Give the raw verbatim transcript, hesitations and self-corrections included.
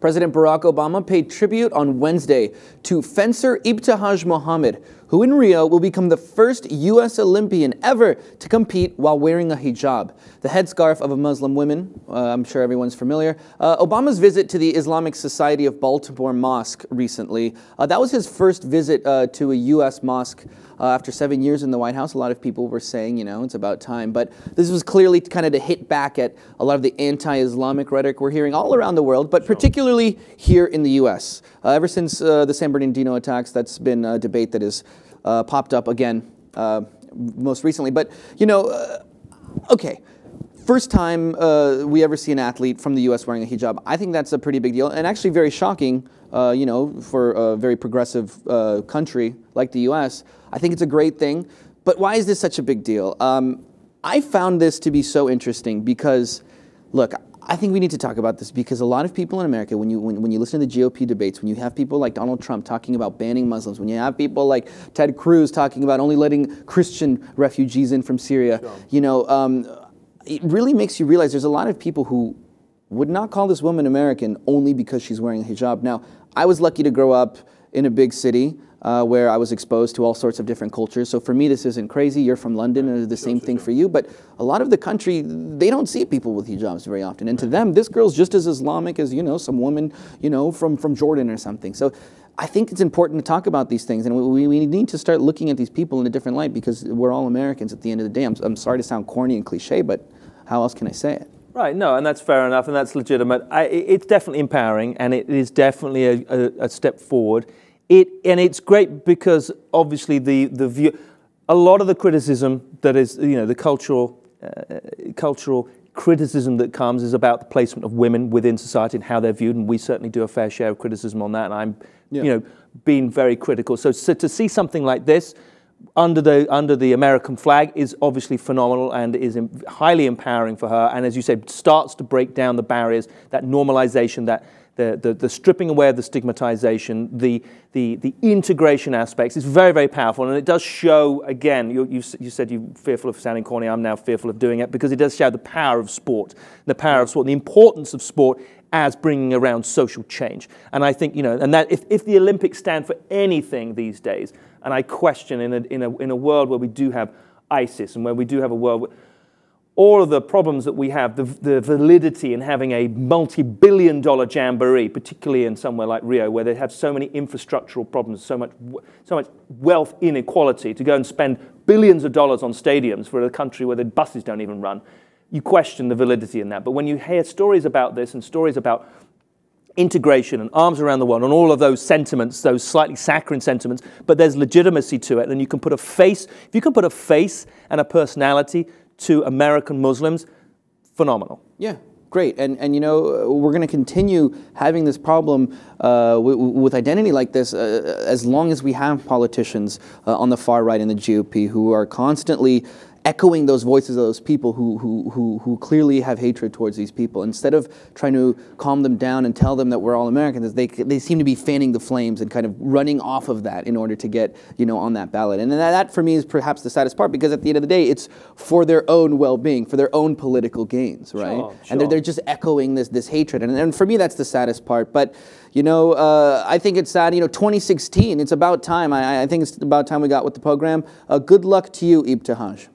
President Barack Obama paid tribute on Wednesday to fencer Ibtihaj Muhammad, who in Rio will become the first U S Olympian ever to compete while wearing a hijab, the headscarf of a Muslim woman. Uh, I'm sure everyone's familiar. Uh, Obama's visit to the Islamic Society of Baltimore mosque recently, uh, that was his first visit uh, to a U S mosque uh, after seven years in the White House. A lot of people were saying, you know, it's about time. But this was clearly kind of to hit back at a lot of the anti-Islamic rhetoric we're hearing all around the world, but particularly here in the U S Uh, ever since uh, the San Bernardino attacks, that's been a debate that has uh, popped up again uh, most recently. But, you know, uh, okay, first time uh, we ever see an athlete from the U S wearing a hijab. I think that's a pretty big deal, and actually very shocking, uh, you know, for a very progressive uh, country like the U S I think it's a great thing. But why is this such a big deal? Um, I found this to be so interesting because, look, I think we need to talk about this because a lot of people in America, when you when, when you listen to the G O P debates, when you have people like Donald Trump talking about banning Muslims, when you have people like Ted Cruz talking about only letting Christian refugees in from Syria, sure. you know, um, it really makes you realize there's a lot of people who would not call this woman American only because she's wearing a hijab. Now, I was lucky to grow up in a big city uh, where I was exposed to all sorts of different cultures. So for me, this isn't crazy. You're from London, and it's the same thing for you. But a lot of the country, they don't see people with hijabs very often. And to them, this girl's just as Islamic as, you know, some woman, you know, from, from Jordan or something. So I think it's important to talk about these things. And we, we need to start looking at these people in a different light because we're all Americans at the end of the day. I'm, I'm sorry to sound corny and cliche, but how else can I say it? Right, no, and that's fair enough, and that's legitimate. I, it's definitely empowering, and it is definitely a, a, a step forward. It and it's great because obviously the the view, a lot of the criticism that is, you know, the cultural uh, cultural criticism that comes is about the placement of women within society and how they're viewed, and we certainly do a fair share of criticism on that. And I'm, yeah. you know, being very critical. So, so to see something like this under the under the American flag is obviously phenomenal and is im- highly empowering for her, and as you say, starts to break down the barriers, that normalization, that the the, the stripping away of the stigmatization, the the the integration aspects is very, very powerful, and it does show again. You you, you said you're fearful of sounding corny. I'm now fearful of doing it because it does show the power of sport, the power of sport, the importance of sport as bringing around social change. And I think, you know, and that if, if the Olympics stand for anything these days. And I question in a, in, a, in a world where we do have ISIS and where we do have a world where all of the problems that we have, the, the validity in having a multi-billion dollar jamboree, particularly in somewhere like Rio, where they have so many infrastructural problems, so much, so much wealth inequality, to go and spend billions of dollars on stadiums for a country where the buses don't even run, you question the validity in that. But when you hear stories about this and stories about integration and arms around the world and all of those sentiments, those slightly saccharine sentiments, but there's legitimacy to it, and you can put a face, if you can put a face and a personality to American Muslims, phenomenal. Yeah, great. And, and you know, we're going to continue having this problem uh, w w with identity like this uh, as long as we have politicians uh, on the far right in the G O P who are constantly echoing those voices of those people who, who, who, who clearly have hatred towards these people. Instead of trying to calm them down and tell them that we're all Americans, they, they seem to be fanning the flames and kind of running off of that in order to get, you know, on that ballot. And that, that for me is perhaps the saddest part, because at the end of the day, it's for their own well-being, for their own political gains, right? Sure, sure. And they're, they're just echoing this, this hatred. And, and for me, that's the saddest part. But, you know, uh, I think it's sad. You know, twenty sixteen, it's about time. I, I think it's about time we got with the program. Uh, good luck to you, Ibtihaj.